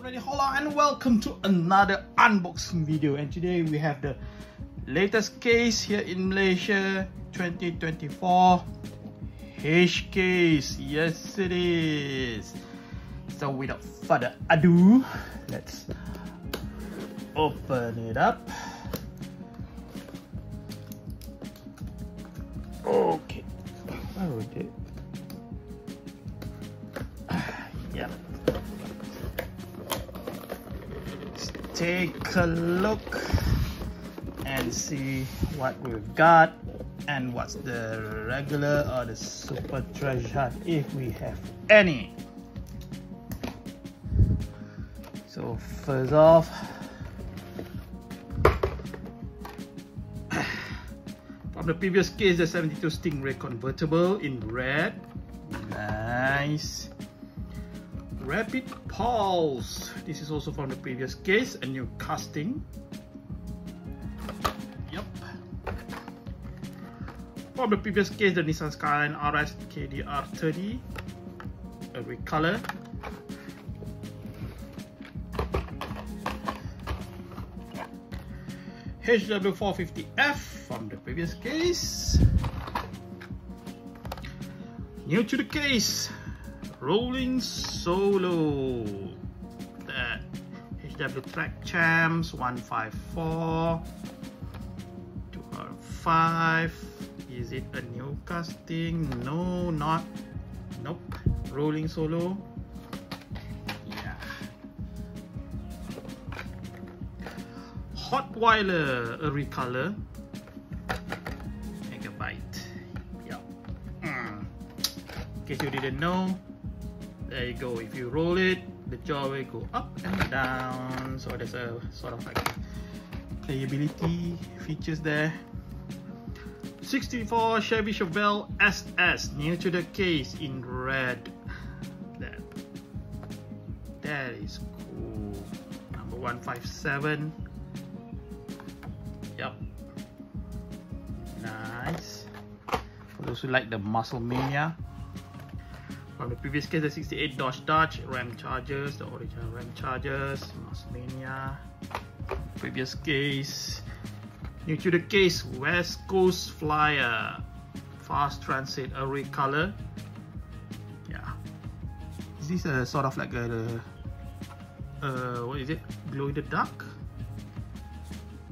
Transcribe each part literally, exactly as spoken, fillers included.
already, hola and welcome to another unboxing video. And today we have the latest case here in Malaysia, twenty twenty-four H K S. Yes it is. So without further ado, let's open it up. Okay, where would it? Yeah. Let's take a look and see what we've got and what's the regular or the super treasure hunt, if we have any. So first off, from the previous case, the seventy-two Stingray convertible in red, nice. Rapid Pulse, this is also from the previous case, a new casting. Yep. From the previous case, the Nissan Skyline R S R thirty, a recolor. H W four fifty F from the previous case. New to the case, Rolling Solo, the H W Track Champs one five four, two R five. Is it a new casting? No, not. Nope. Rolling Solo. Yeah. Hotweiler, a recolor. Megabyte. Yeah. Mm. In case you didn't know. There you go, if you roll it, the jaw will go up and down. So there's a sort of like playability features there. sixty-four Chevy Chevelle S S, new to the case in red. That, that is cool. Number one five seven. Yep. Nice. For those who like the muscle mania. From the previous case, the sixty-eight Dodge Dodge Ram Chargers, the original Ram Chargers, Mania. Previous case, new to the case, West Coast Flyer, Fast Transit, a red color. Yeah, is this a sort of like a uh, what is it? Glow in the dark?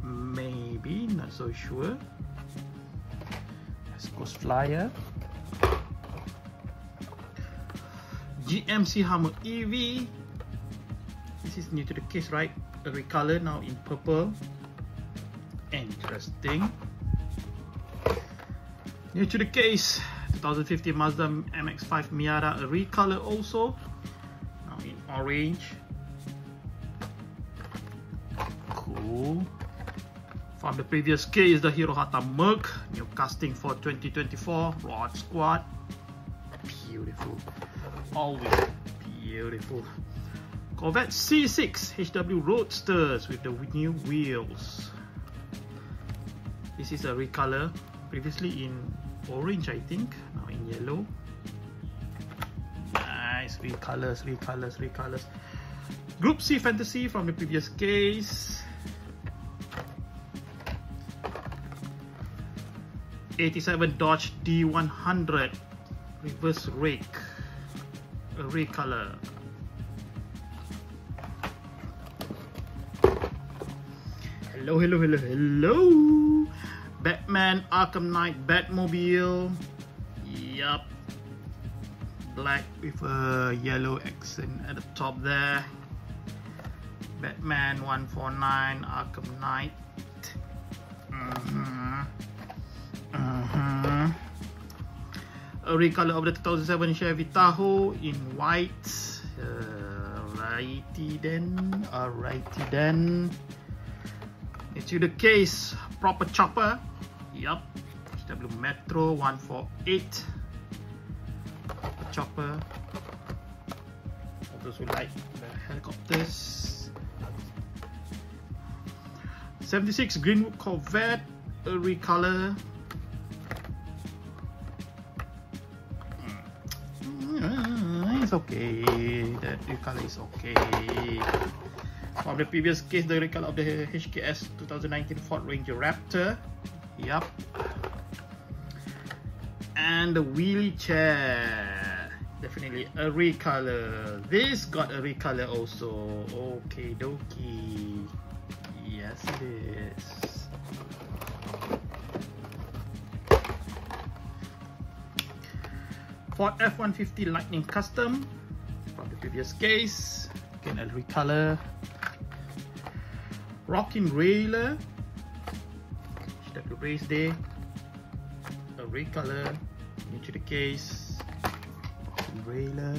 Maybe, not so sure. West Coast Flyer. G M C Hummer E V, this is new to the case, right? A recolor, now in purple. Interesting. New to the case, twenty fifty Mazda M X five Miata, a recolor also, now in orange. Cool. From the previous case, the Hirohata Merc, new casting for twenty twenty-four Rod Squad. Beautiful. Always beautiful. Corvette C six H W Roadsters with the new wheels. This is a recolor, previously in orange, I think, now in yellow. Nice, recolors, recolors, recolors. Group C Fantasy from the previous case. eighty-seven Dodge D one hundred reverse rake. A recolor. Hello, hello, hello, hello. Batman Arkham Knight Batmobile. Yup. Black with a yellow accent at the top there. Batman one forty-nine Arkham Knight. Mm-hmm. Mm-hmm. A recolor of the two thousand seven Chevy Tahoe in white. Alrighty then, alrighty then. It's you the case, Proper Chopper. Yup, H W Metro one forty-eight. Proper Chopper. For those who like the helicopters. seventy-six Greenwood Corvette, a recolor. is okay. The rear color is okay. From the previous case, the rear color of the H K S twenty nineteen Ford Ranger Raptor. Yup. And the wheelie chair, definitely a recolor. This got a recolor also. Okay, dokie. Yes, it is. Ford F one fifty Lightning Custom from the previous case. Again, a recolor. Rocking Railer. H W Race Day. A recolor. Into the case, Railer.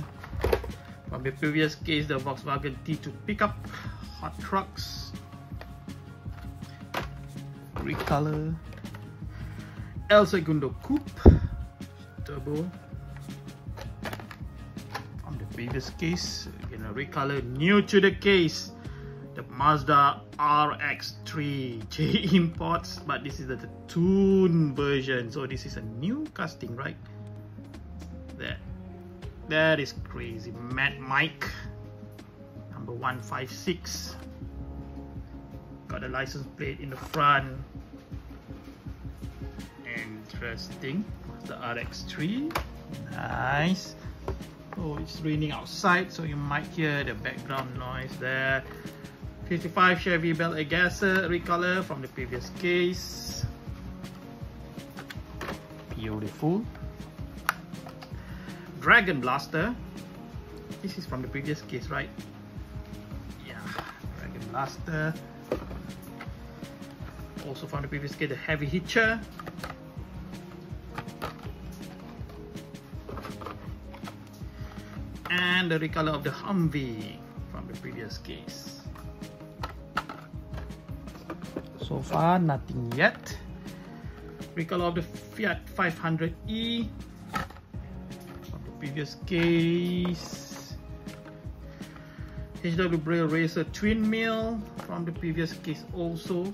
From the previous case, the Volkswagen T two pickup, hot trucks, recolor. El Segundo Coupe, turbo. From the previous case, again a recolor. New to the case, the Mazda R X three J imports, but this is the, the tune version, so this is a new casting, right? There, that is crazy. Mad Mike, number one five six, got a license plate in the front. Interesting. The R X three, nice. Oh, it's raining outside, so you might hear the background noise there. fifty-five Chevy Bel Air Gasser, recolor from the previous case. Beautiful. Dragon Blaster. This is from the previous case, right? Yeah, Dragon Blaster. Also from the previous case, the Heavy Hitcher. And the recolor of the Humvee from the previous case. So far, nothing yet. Recolor of the Fiat five hundred E from the previous case. H W Braille Racer Twin Mill from the previous case also.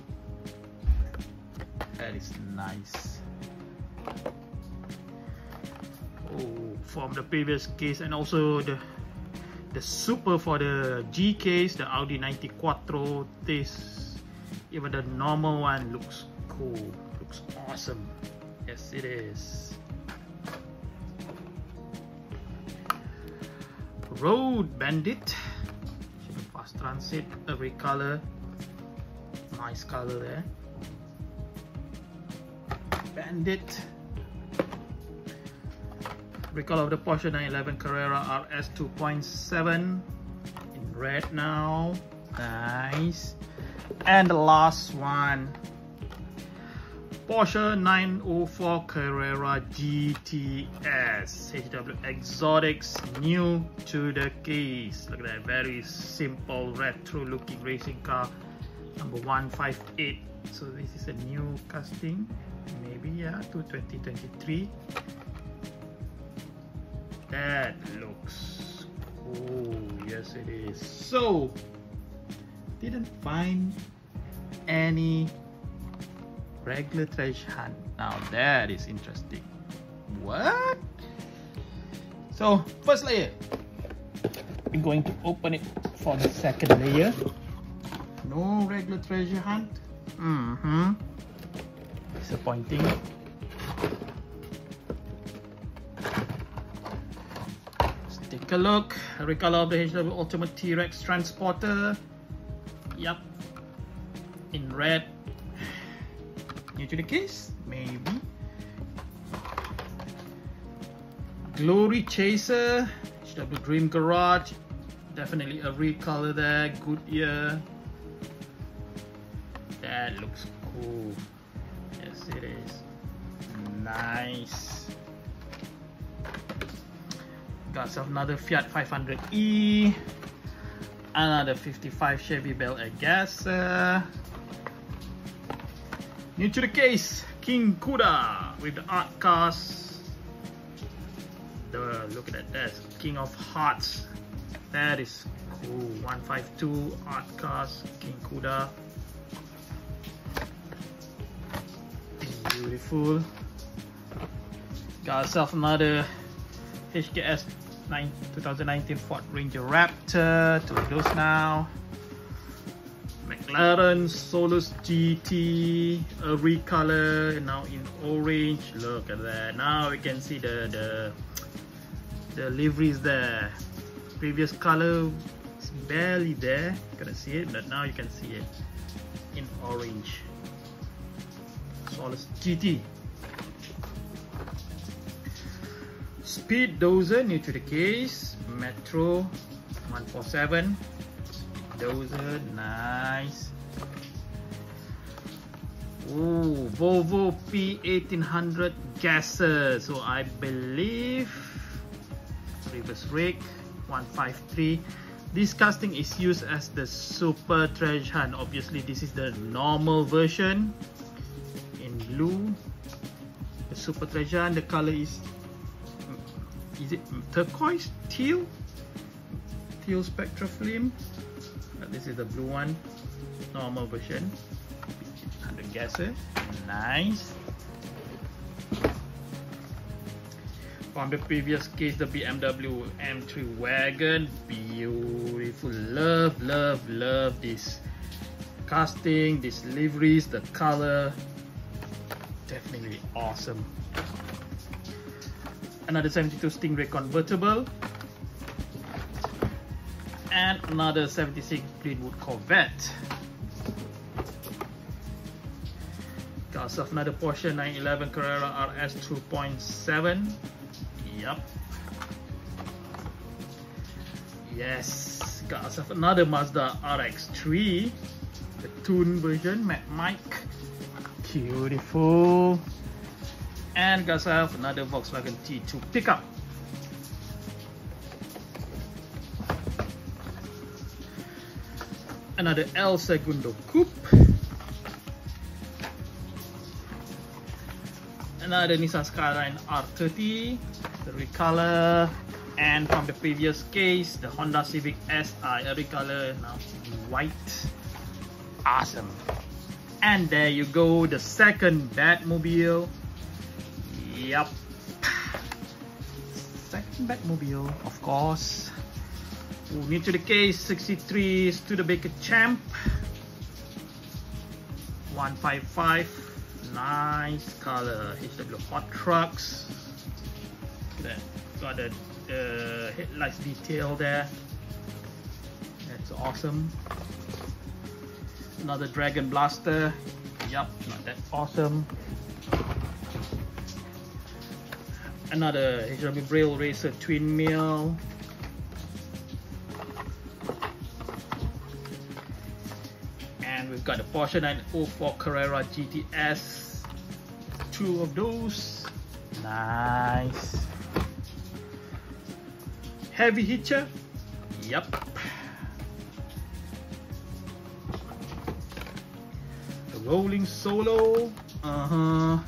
That is nice. Oh, from the previous case, and also the the super for the G case, the Audi ninety-four this, even the normal one looks cool, looks awesome. Yes, it is. Road Bandit, Fast Transit, every color, nice color there. Bandit. Recall of the Porsche nine eleven Carrera R S two point seven in red now. Nice. And the last one, Porsche nine oh four Carrera G T S. H W Exotics, new to the case. Look at that, very simple retro looking racing car. Number one five eight. So this is a new casting. Maybe, yeah, to twenty twenty-three. That looks cool. Yes, it is. So, didn't find any regular trash hunt. Now that is interesting. What? So, first layer. We're going to open it for the second layer. No regular treasure hunt. Mm-hmm. Disappointing. Take a look. Recolor of the H W Ultimate T-Rex Transporter. Yup. In red. New to the case? Maybe. Glory Chaser. H W Dream Garage. Definitely a recolor there. Goodyear. That looks cool. Yes, it is. Nice. Got another Fiat five hundred E, another fifty-five Chevy Bel Air Gasser. New to the case, King Kuda with the art cars. The, look at that, that's King of Hearts. That is cool. one five two art cars, King Kuda. Beautiful. Got yourself another H K S twenty nineteen Ford Ranger Raptor, two windows now. McLaren Solus G T, every color, now in orange. Look at that. Now we can see the the, the liveries there. Previous color is barely there. Gonna see it, but now you can see it in orange. Solus G T. Speed dozer new to the case. Metro one forty-seven. Dozer, nice. Oh, Volvo P eighteen hundred gasser. So I believe reverse rake one fifty-three. This casting is used as the super treasure hunt. Obviously, this is the normal version in blue. The super treasure hunt. The color is is it turquoise, teal, teal spectra flame. This is the blue one, normal version. one hundred gasser, nice. From the previous case, the B M W M three wagon, beautiful. Love, love, love this casting, these liveries, the color, definitely awesome. Another seventy-two Stingray convertible. And another seventy-six Greenwood Corvette. Got ourselves another Porsche nine eleven Carrera R S two point seven. Yep. Yes. Got ourselves another Mazda R X three. The Tune version, Mad Mike. Beautiful. And got ourselves another Volkswagen T two pickup. Another El Segundo Coupe. Another Nissan Skyline R thirty, the recolor. And from the previous case, the Honda Civic S I, a recolor, now white. Awesome. And there you go, the second Batmobile. Yep. Second Batmobile, of course. New to the case, sixty-three Studebaker Champ, one fifty-five, nice color. H W Hot Trucks, that got the uh, headlights detail there, that's awesome. Another Dragon Blaster, yup, not that awesome. Another H W Braille Racer Twin Mill. Got the Porsche nine oh four Carrera G T S, two of those, nice. Heavy Hitcher, yep. The Rolling Solo, uh-huh.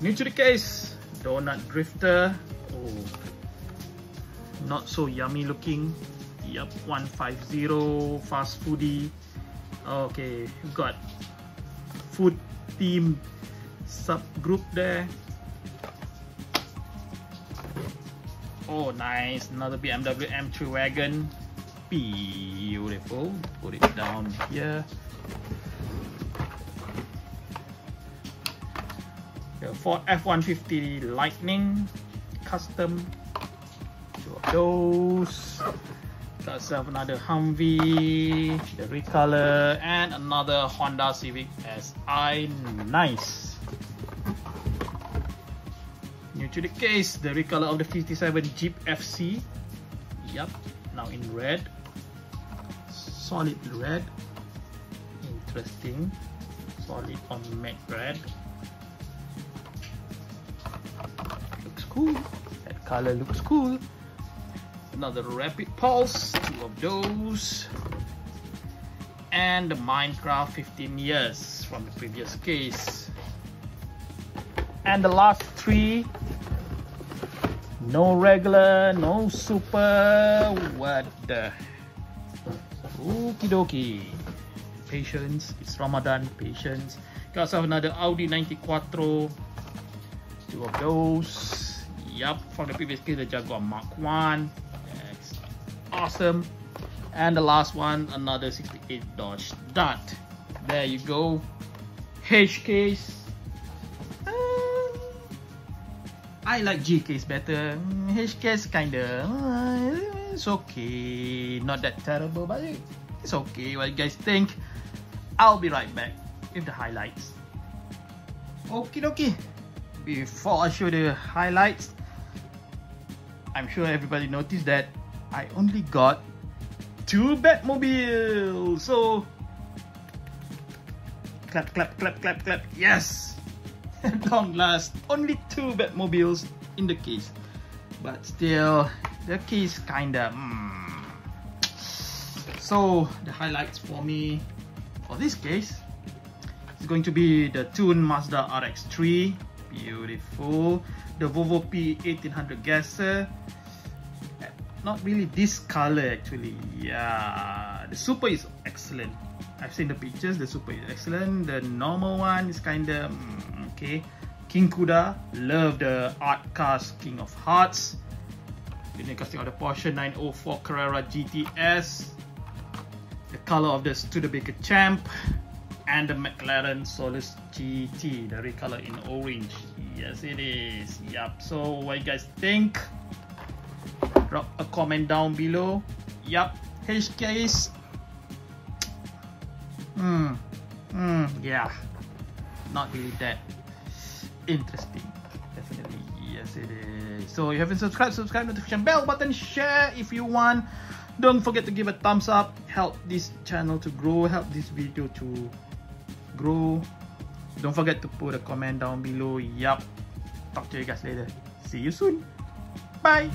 New to the case, Donut Drifter, oh, not so yummy looking. Yep, one fifty, fast foodie. Okay, got food team subgroup there. Oh, nice. Another B M W M three wagon. Beautiful. Put it down here. The Ford F one fifty Lightning Custom. Two of those. Got yourself another Humvee, the recolor, and another Honda Civic S I, nice. New to the case, the recolor of the fifty-seven Jeep F C, yep, now in red, solid red, interesting, solid or matte red, looks cool, that color looks cool. Another Rapid Pulse, two of those. And the Minecraft fifteen years from the previous case. And the last three. No regular, no super. What the? Okie dokie. Patience, it's Ramadan, patience. Got yourself another Audi ninety-four. Two of those. Yep, from the previous kit, the Jaguar Mark one. That's awesome. And the last one, another sixty-eight Dodge Dart. There you go. H Ks. Uh, I like G Ks better. H Ks kinda. Uh, it's okay. Not that terrible, but it's okay. What you guys think? I'll be right back with the highlights. Okie dokie. Before I show the highlights, I'm sure everybody noticed that I only got two Batmobiles. So clap, clap, clap, clap, clap. Yes! At long last, only two Batmobiles in the case. But still, the case kinda... Mm. So, the highlights for me for this case is going to be the tuned Mazda R X three. Beautiful. The Volvo P eighteen hundred Gasser. Not really this color actually. Yeah. The Super is excellent. I've seen the pictures. The Super is excellent. The normal one is kind of... Mm, okay. King Kuda. Love the art cast King of Hearts. The casting of the Porsche nine oh four Carrera G T S. The color of the Studebaker Champ. And the McLaren Solus G T. The recolor in orange. Yes, it is. Yup. So, what you guys think? Drop a comment down below. Yup. H K S. Hmm. Hmm. Yeah. Not really that interesting. Definitely. Yes, it is. So, if you haven't subscribed, subscribe, notification bell button, share if you want. Don't forget to give a thumbs up. Help this channel to grow. Help this video to grow. Don't forget to put a comment down below. Yup. Talk to you guys later. See you soon. Bye.